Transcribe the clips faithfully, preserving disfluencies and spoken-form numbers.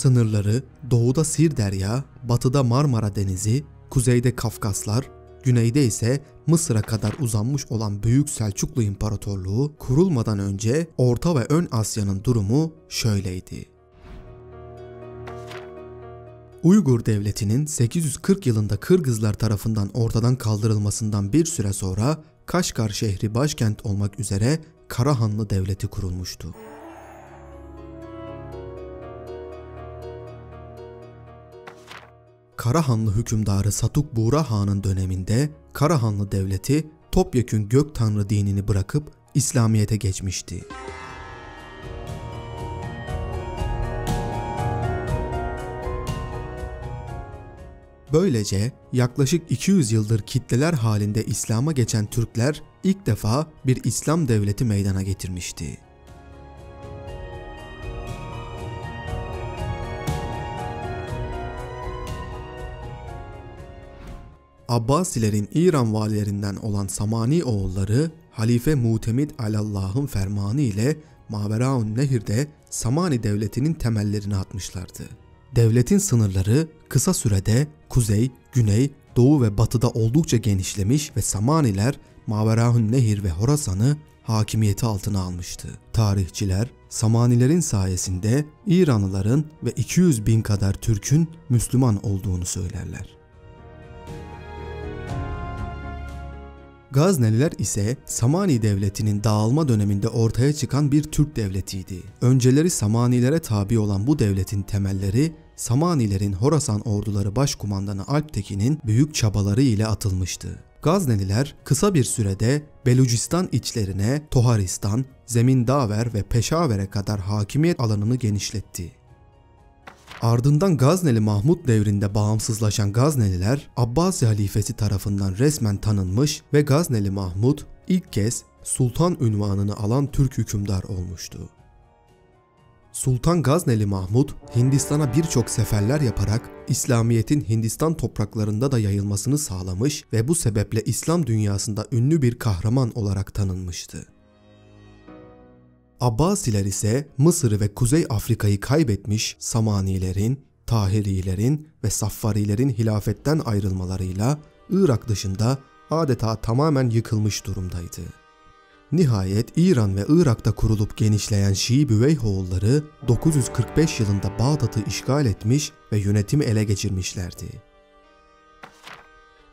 Sınırları doğuda Sirderya, batıda Marmara Denizi, kuzeyde Kafkaslar, güneyde ise Mısır'a kadar uzanmış olan Büyük Selçuklu İmparatorluğu kurulmadan önce Orta ve Ön Asya'nın durumu şöyleydi. Uygur Devleti'nin sekiz yüz kırk yılında Kırgızlar tarafından ortadan kaldırılmasından bir süre sonra Kaşgar şehri başkent olmak üzere Karahanlı Devleti kurulmuştu. Karahanlı hükümdarı Satuk Buğra Han'ın döneminde Karahanlı Devleti topyekün Gök Tanrı dinini bırakıp İslamiyet'e geçmişti. Böylece yaklaşık iki yüz yıldır kitleler halinde İslam'a geçen Türkler ilk defa bir İslam devleti meydana getirmişti. Abbasilerin İran valilerinden olan Samani oğulları Halife Mu'temid Alallah'ın fermanı ile Mâverâ-ün-Nehir'de Samani devletinin temellerini atmışlardı. Devletin sınırları kısa sürede kuzey, güney, doğu ve batıda oldukça genişlemiş ve Samaniler Mâverâ-ün-Nehir ve Horasan'ı hakimiyeti altına almıştı. Tarihçiler Samanilerin sayesinde İranlıların ve iki yüz bin kadar Türk'ün Müslüman olduğunu söylerler. Gazneliler ise Samani Devleti'nin dağılma döneminde ortaya çıkan bir Türk devletiydi. Önceleri Samanilere tabi olan bu devletin temelleri Samanilerin Horasan orduları başkumandanı Alptekin'in büyük çabaları ile atılmıştı. Gazneliler kısa bir sürede Belucistan içlerine Toharistan, Zemindaver ve Peşaver'e kadar hakimiyet alanını genişletti. Ardından Gazneli Mahmud devrinde bağımsızlaşan Gazneliler, Abbasi halifesi tarafından resmen tanınmış ve Gazneli Mahmud ilk kez sultan unvanını alan Türk hükümdar olmuştu. Sultan Gazneli Mahmud, Hindistan'a birçok seferler yaparak İslamiyet'in Hindistan topraklarında da yayılmasını sağlamış ve bu sebeple İslam dünyasında ünlü bir kahraman olarak tanınmıştı. Abbasiler ise Mısır'ı ve Kuzey Afrika'yı kaybetmiş Samanilerin, Tahirilerin ve Saffarilerin hilafetten ayrılmalarıyla Irak dışında adeta tamamen yıkılmış durumdaydı. Nihayet İran ve Irak'ta kurulup genişleyen Şii Büveyhoğulları dokuz yüz kırk beş yılında Bağdat'ı işgal etmiş ve yönetimi ele geçirmişlerdi.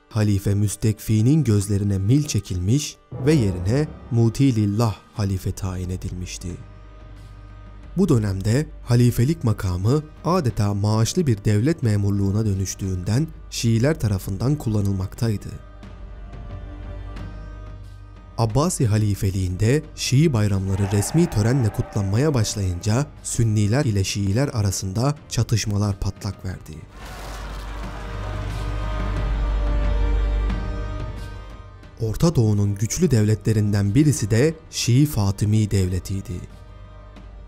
Halife Müstekfi'nin gözlerine mil çekilmiş ve yerine Mutilillah halife tayin edilmişti. Bu dönemde halifelik makamı adeta maaşlı bir devlet memurluğuna dönüştüğünden Şiiler tarafından kullanılmaktaydı. Abbasi halifeliğinde Şii bayramları resmi törenle kutlanmaya başlayınca Sünniler ile Şiiler arasında çatışmalar patlak verdi. Orta Doğu'nun güçlü devletlerinden birisi de Şii Fatimi Devleti'ydi.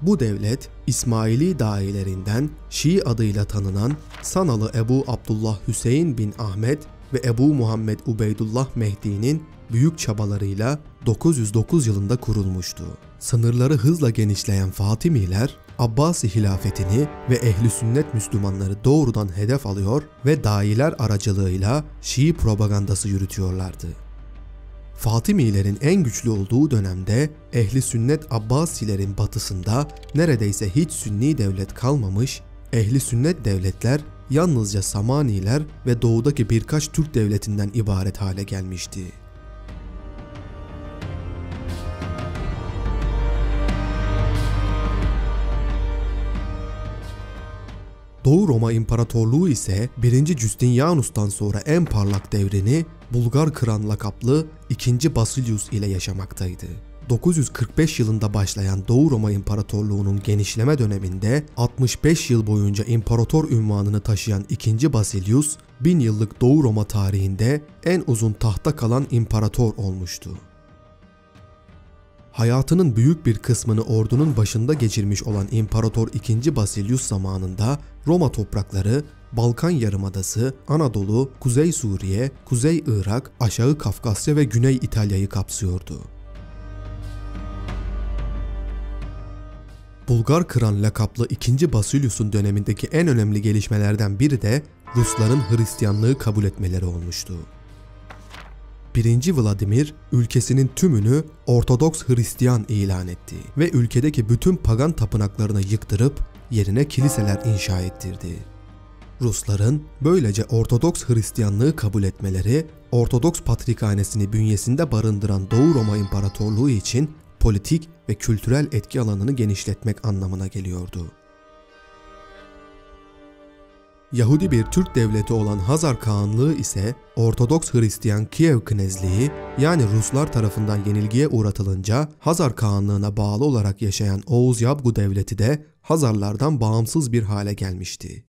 Bu devlet İsmaili dailerinden Şii adıyla tanınan Sanalı Ebu Abdullah Hüseyin bin Ahmet ve Ebu Muhammed Ubeydullah Mehdi'nin büyük çabalarıyla dokuz yüz dokuz yılında kurulmuştu. Sınırları hızla genişleyen Fatimiler, Abbasi hilafetini ve Ehl-i Sünnet Müslümanları doğrudan hedef alıyor ve dailer aracılığıyla Şii propagandası yürütüyorlardı. Fatimilerin en güçlü olduğu dönemde Ehl-i Sünnet Abbasilerin batısında neredeyse hiç Sünni devlet kalmamış, Ehl-i Sünnet devletler yalnızca Samaniler ve doğudaki birkaç Türk devletinden ibaret hale gelmişti. Doğu Roma İmparatorluğu ise birinci Justinianus'tan sonra en parlak devrini Bulgar kran lakaplı ikinci Basilius ile yaşamaktaydı. dokuz yüz kırk beş yılında başlayan Doğu Roma İmparatorluğu'nun genişleme döneminde altmış beş yıl boyunca imparator unvanını taşıyan ikinci Basilius, bin yıllık Doğu Roma tarihinde en uzun tahtta kalan imparator olmuştu. Hayatının büyük bir kısmını ordunun başında geçirmiş olan İmparator ikinci Basilius zamanında Roma toprakları, Balkan Yarımadası, Anadolu, Kuzey Suriye, Kuzey Irak, Aşağı Kafkasya ve Güney İtalya'yı kapsıyordu. Bulgar Kıran lakaplı ikinci. Basilius'un dönemindeki en önemli gelişmelerden biri de Rusların Hristiyanlığı kabul etmeleri olmuştu. birinci. Vladimir ülkesinin tümünü Ortodoks Hristiyan ilan etti ve ülkedeki bütün pagan tapınaklarını yıktırıp yerine kiliseler inşa ettirdi. Rusların böylece Ortodoks Hristiyanlığı kabul etmeleri, Ortodoks Patrikhanesi'ni bünyesinde barındıran Doğu Roma İmparatorluğu için politik ve kültürel etki alanını genişletmek anlamına geliyordu. Yahudi bir Türk devleti olan Hazar Kağanlığı ise Ortodoks Hristiyan Kiev Knezliği, yani Ruslar tarafından yenilgiye uğratılınca Hazar Kağanlığına bağlı olarak yaşayan Oğuz Yabgu Devleti de Hazarlardan bağımsız bir hale gelmişti.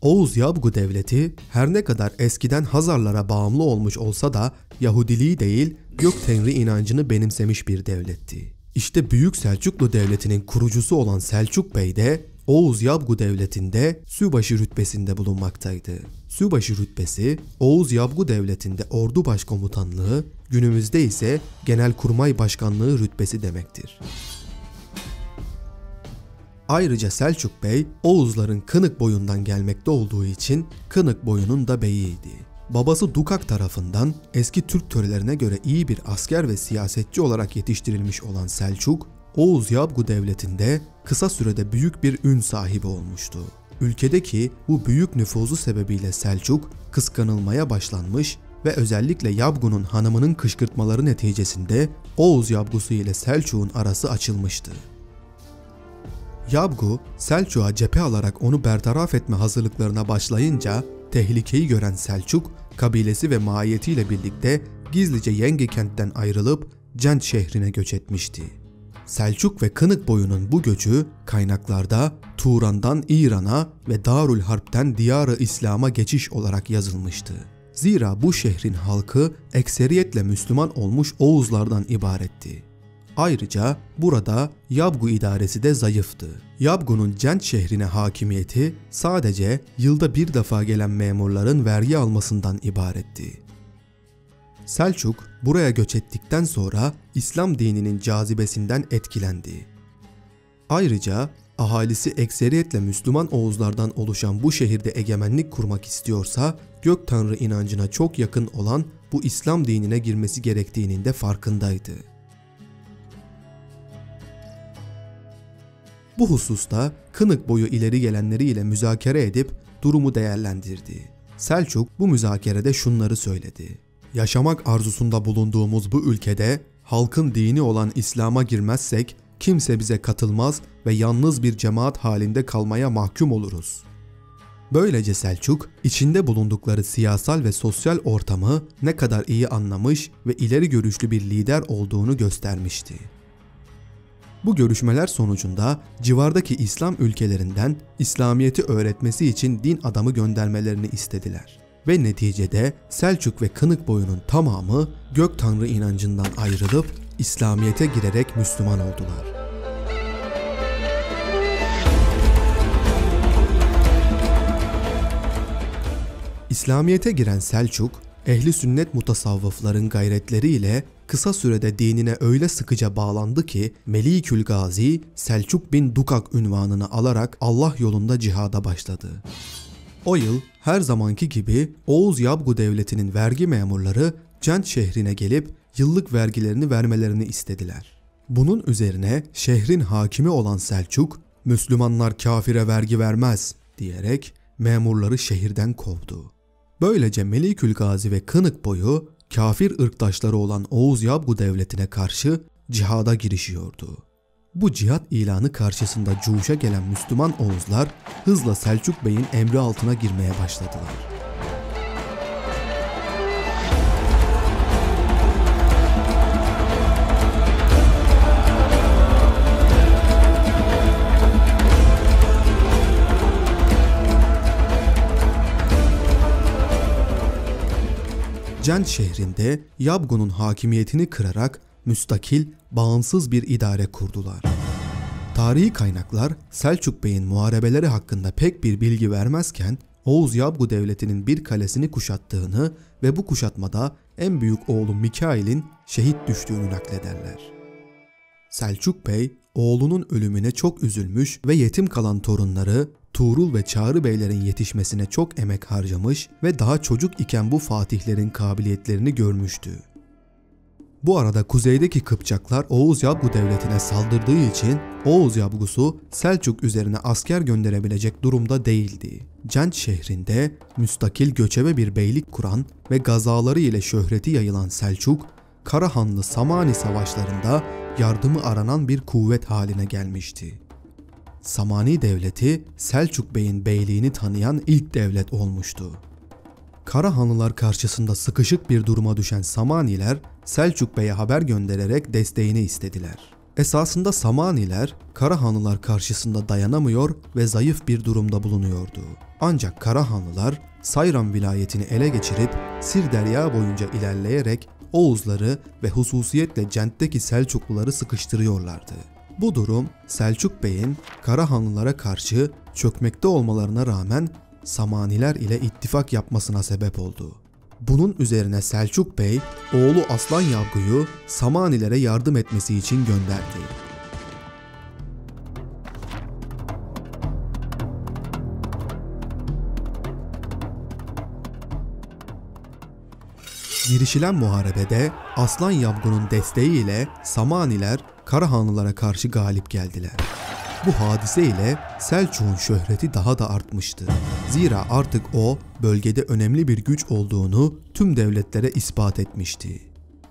Oğuz Yabgu Devleti her ne kadar eskiden Hazarlara bağımlı olmuş olsa da Yahudiliği değil Gök Tanrı inancını benimsemiş bir devletti. İşte Büyük Selçuklu Devleti'nin kurucusu olan Selçuk Bey de Oğuz Yabgu Devleti'nde Sübaşı rütbesinde bulunmaktaydı. Sübaşı rütbesi Oğuz Yabgu Devleti'nde ordu başkomutanlığı, günümüzde ise Genelkurmay Başkanlığı rütbesi demektir. Ayrıca Selçuk Bey, Oğuzların Kınık boyundan gelmekte olduğu için Kınık boyunun da beyiydi. Babası Dukak tarafından eski Türk törelerine göre iyi bir asker ve siyasetçi olarak yetiştirilmiş olan Selçuk, Oğuz Yabgu Devleti'nde kısa sürede büyük bir ün sahibi olmuştu. Ülkedeki bu büyük nüfuzu sebebiyle Selçuk kıskanılmaya başlanmış ve özellikle Yabgu'nun hanımının kışkırtmaları neticesinde Oğuz Yabgu'su ile Selçuk'un arası açılmıştı. Yabgu, Selçuk'a cephe alarak onu bertaraf etme hazırlıklarına başlayınca tehlikeyi gören Selçuk, kabilesi ve mahiyetiyle birlikte gizlice Yenge kentten ayrılıp Cend şehrine göç etmişti. Selçuk ve Kınık boyunun bu göçü kaynaklarda Turan'dan İran'a ve Darül Harp'ten Diyar-ı İslam'a geçiş olarak yazılmıştı. Zira bu şehrin halkı ekseriyetle Müslüman olmuş Oğuzlardan ibaretti. Ayrıca burada Yabgu idaresi de zayıftı. Yabgu'nun Cend şehrine hakimiyeti sadece yılda bir defa gelen memurların vergi almasından ibaretti. Selçuk buraya göç ettikten sonra İslam dininin cazibesinden etkilendi. Ayrıca ahalisi ekseriyetle Müslüman Oğuzlardan oluşan bu şehirde egemenlik kurmak istiyorsa Gök Tanrı inancına çok yakın olan bu İslam dinine girmesi gerektiğinin de farkındaydı. Bu hususta Kınık boyu ileri gelenleriyle müzakere edip durumu değerlendirdi. Selçuk bu müzakerede şunları söyledi. Yaşamak arzusunda bulunduğumuz bu ülkede halkın dini olan İslam'a girmezsek kimse bize katılmaz ve yalnız bir cemaat halinde kalmaya mahkum oluruz. Böylece Selçuk içinde bulundukları siyasal ve sosyal ortamı ne kadar iyi anlamış ve ileri görüşlü bir lider olduğunu göstermişti. Bu görüşmeler sonucunda civardaki İslam ülkelerinden İslamiyet'i öğretmesi için din adamı göndermelerini istediler. Ve neticede Selçuk ve Kınık boyunun tamamı Gök Tanrı inancından ayrılıp İslamiyet'e girerek Müslüman oldular. İslamiyet'e giren Selçuk, Ehl-i Sünnet mutasavvıfların gayretleriyle kısa sürede dinine öyle sıkıca bağlandı ki Melikül Gazi Selçuk bin Dukak ünvanını alarak Allah yolunda cihada başladı. O yıl her zamanki gibi Oğuz Yabgu Devleti'nin vergi memurları Cend şehrine gelip yıllık vergilerini vermelerini istediler. Bunun üzerine şehrin hakimi olan Selçuk, "Müslümanlar kafire vergi vermez" diyerek memurları şehirden kovdu. Böylece Melikül Gazi ve Kınık boyu kafir ırktaşları olan Oğuz Yabgu Devleti'ne karşı cihada girişiyordu. Bu cihat ilanı karşısında cuşa gelen Müslüman Oğuzlar hızla Selçuk Bey'in emri altına girmeye başladılar. Cend şehrinde Yabgu'nun hakimiyetini kırarak müstakil, bağımsız bir idare kurdular. Tarihi kaynaklar Selçuk Bey'in muharebeleri hakkında pek bir bilgi vermezken Oğuz Yabgu Devleti'nin bir kalesini kuşattığını ve bu kuşatmada en büyük oğlu Mikail'in şehit düştüğünü naklederler. Selçuk Bey, oğlunun ölümüne çok üzülmüş ve yetim kalan torunları Tuğrul ve Çağrı Beylerin yetişmesine çok emek harcamış ve daha çocuk iken bu fatihlerin kabiliyetlerini görmüştü. Bu arada kuzeydeki Kıpçaklar Oğuz Yabgu Devleti'ne saldırdığı için Oğuz Yabgusu Selçuk üzerine asker gönderebilecek durumda değildi. Cend şehrinde müstakil göçebe bir beylik kuran ve gazaları ile şöhreti yayılan Selçuk, Karahanlı Samani savaşlarında yardımı aranan bir kuvvet haline gelmişti. Samani Devleti Selçuk Bey'in beyliğini tanıyan ilk devlet olmuştu. Karahanlılar karşısında sıkışık bir duruma düşen Samaniler Selçuk Bey'e haber göndererek desteğini istediler. Esasında Samaniler Karahanlılar karşısında dayanamıyor ve zayıf bir durumda bulunuyordu. Ancak Karahanlılar Sayram vilayetini ele geçirip Sirderya boyunca ilerleyerek Oğuzları ve hususiyetle Cent'teki Selçukluları sıkıştırıyorlardı. Bu durum Selçuk Bey'in Karahanlılara karşı çökmekte olmalarına rağmen Samaniler ile ittifak yapmasına sebep oldu. Bunun üzerine Selçuk Bey, oğlu Aslan Yabgu'yu Samanilere yardım etmesi için gönderdi. Girişilen muharebede Aslan Yabgu'nun desteğiyle Samaniler Karahanlılara karşı galip geldiler. Bu hadise ile Selçuk'un şöhreti daha da artmıştı. Zira artık o bölgede önemli bir güç olduğunu tüm devletlere ispat etmişti.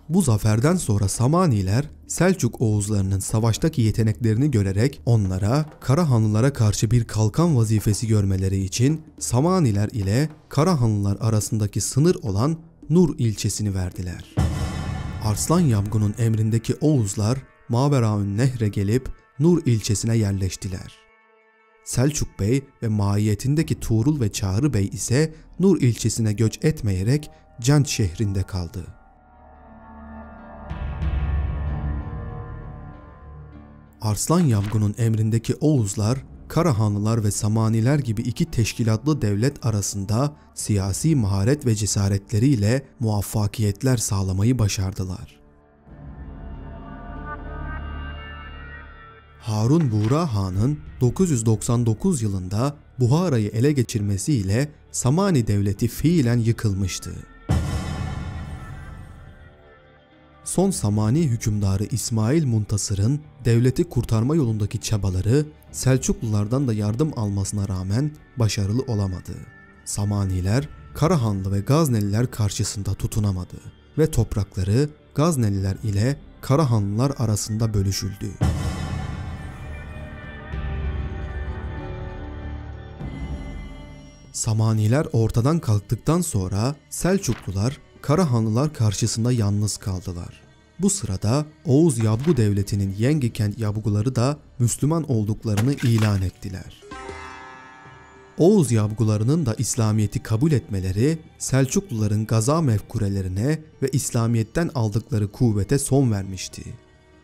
Bu zaferden sonra Samaniler Selçuk Oğuzlarının savaştaki yeteneklerini görerek onlara Karahanlılara karşı bir kalkan vazifesi görmeleri için Samaniler ile Karahanlılar arasındaki sınır olan Nur ilçesini verdiler. Arslan Yabgu'nun emrindeki Oğuzlar Mâverâ-ün-Nehre gelip Nur ilçesine yerleştiler. Selçuk Bey ve mahiyetindeki Tuğrul ve Çağrı Bey ise Nur ilçesine göç etmeyerek Cend şehrinde kaldı. Arslan Yavgun'un emrindeki Oğuzlar, Karahanlılar ve Samaniler gibi iki teşkilatlı devlet arasında siyasi maharet ve cesaretleriyle muvaffakiyetler sağlamayı başardılar. Harun Buğra Han'ın dokuz yüz doksan dokuz yılında Buhara'yı ele geçirmesiyle Samani Devleti fiilen yıkılmıştı. Son Samani hükümdarı İsmail Muntasır'ın devleti kurtarma yolundaki çabaları Selçuklulardan da yardım almasına rağmen başarılı olamadı. Samaniler Karahanlı ve Gazneliler karşısında tutunamadı ve toprakları Gazneliler ile Karahanlılar arasında bölüşüldü. Samaniler ortadan kalktıktan sonra Selçuklular Karahanlılar karşısında yalnız kaldılar. Bu sırada Oğuz Yabgu Devleti'nin Yengi kent Yabguları da Müslüman olduklarını ilan ettiler. Oğuz Yabgularının da İslamiyet'i kabul etmeleri Selçukluların gaza mefkurelerine ve İslamiyet'ten aldıkları kuvvete son vermişti.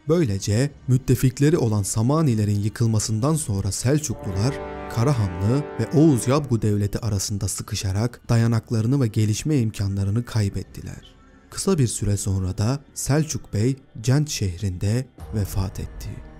Böylece müttefikleri olan Samanilerin yıkılmasından sonra Selçuklular Karahanlı ve Oğuz Yabgu Devleti arasında sıkışarak dayanaklarını ve gelişme imkanlarını kaybettiler. Kısa bir süre sonra da Selçuk Bey Cend şehrinde vefat etti.